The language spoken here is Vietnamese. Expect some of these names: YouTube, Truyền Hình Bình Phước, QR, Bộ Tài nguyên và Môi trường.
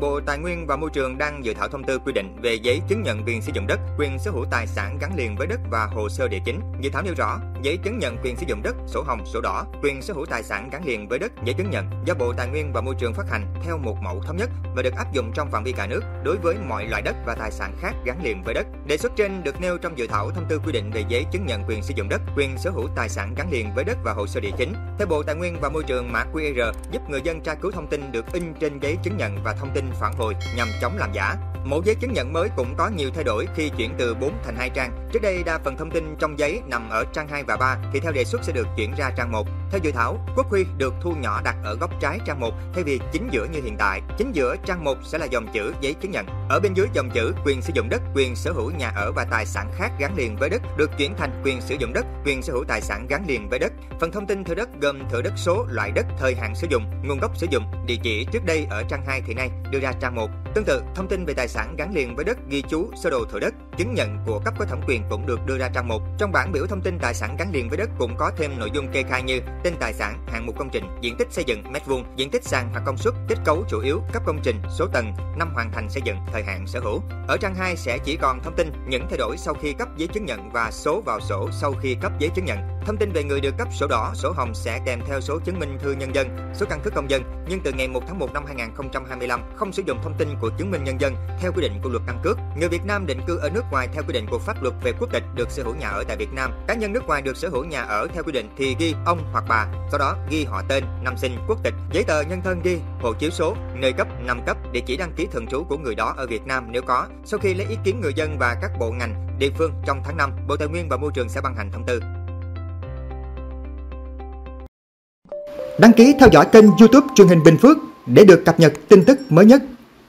Bộ Tài nguyên và Môi trường đang dự thảo thông tư quy định về giấy chứng nhận quyền sử dụng đất, quyền sở hữu tài sản gắn liền với đất và hồ sơ địa chính. Dự thảo nêu rõ, giấy chứng nhận quyền sử dụng đất, sổ hồng, sổ đỏ, quyền sở hữu tài sản gắn liền với đất, giấy chứng nhận do Bộ Tài nguyên và Môi trường phát hành theo một mẫu thống nhất và được áp dụng trong phạm vi cả nước đối với mọi loại đất và tài sản khác gắn liền với đất. Đề xuất trên được nêu trong dự thảo thông tư quy định về giấy chứng nhận quyền sử dụng đất, quyền sở hữu tài sản gắn liền với đất và hồ sơ địa chính. Theo Bộ Tài nguyên và Môi trường, mã QR giúp người dân tra cứu thông tin được in trên giấy chứng nhận và thông tin phản hồi nhằm chống làm giả. Mẫu giấy chứng nhận mới cũng có nhiều thay đổi khi chuyển từ 4 thành 2 trang. Trước đây đa phần thông tin trong giấy nằm ở trang 2 và 3 thì theo đề xuất sẽ được chuyển ra trang 1. Theo dự thảo, quốc huy được thu nhỏ đặt ở góc trái trang 1 thay vì chính giữa như hiện tại. Chính giữa trang 1 sẽ là dòng chữ giấy chứng nhận. Ở bên dưới dòng chữ quyền sử dụng đất, quyền sở hữu nhà ở và tài sản khác gắn liền với đất được chuyển thành quyền sử dụng đất, quyền sở hữu tài sản gắn liền với đất. Phần thông tin thửa đất gồm thửa đất số, loại đất, thời hạn sử dụng, nguồn gốc sử dụng, địa chỉ trước đây ở trang 2 thì nay đưa ra trang 1. Tương tự, thông tin về tài sản gắn liền với đất ghi chú sơ đồ thửa đất, chứng nhận của cấp có thẩm quyền cũng được đưa ra trang 1. Trong bảng biểu thông tin tài sản gắn liền với đất cũng có thêm nội dung kê khai như tên tài sản, hạng mục công trình, diện tích xây dựng mét vuông, diện tích sàn hoặc công suất, kết cấu chủ yếu, cấp công trình, số tầng, năm hoàn thành xây dựng, thời hạn sở hữu. Ở trang 2 sẽ chỉ còn thông tin những thay đổi sau khi cấp giấy chứng nhận và số vào sổ sau khi cấp giấy chứng nhận. Thông tin về người được cấp sổ đỏ, sổ hồng sẽ kèm theo số chứng minh thư nhân dân, số căn cước công dân, nhưng từ ngày 1 tháng 1 năm 2025 không sử dụng thông tin của chứng minh nhân dân theo quy định của luật căn cước. Người Việt Nam định cư ở nước ngoài theo quy định của pháp luật về quốc tịch được sở hữu nhà ở tại Việt Nam. Cá nhân nước ngoài được sở hữu nhà ở theo quy định thì ghi ông hoặc bà, sau đó ghi họ tên, năm sinh, quốc tịch, giấy tờ nhân thân ghi hộ chiếu số, nơi cấp, năm cấp, địa chỉ đăng ký thường trú của người đó ở Việt Nam nếu có. Sau khi lấy ý kiến người dân và các bộ ngành địa phương trong tháng 5, Bộ Tài nguyên và Môi trường sẽ ban hành thông tư. Đăng ký theo dõi kênh YouTube Truyền hình Bình Phước để được cập nhật tin tức mới nhất.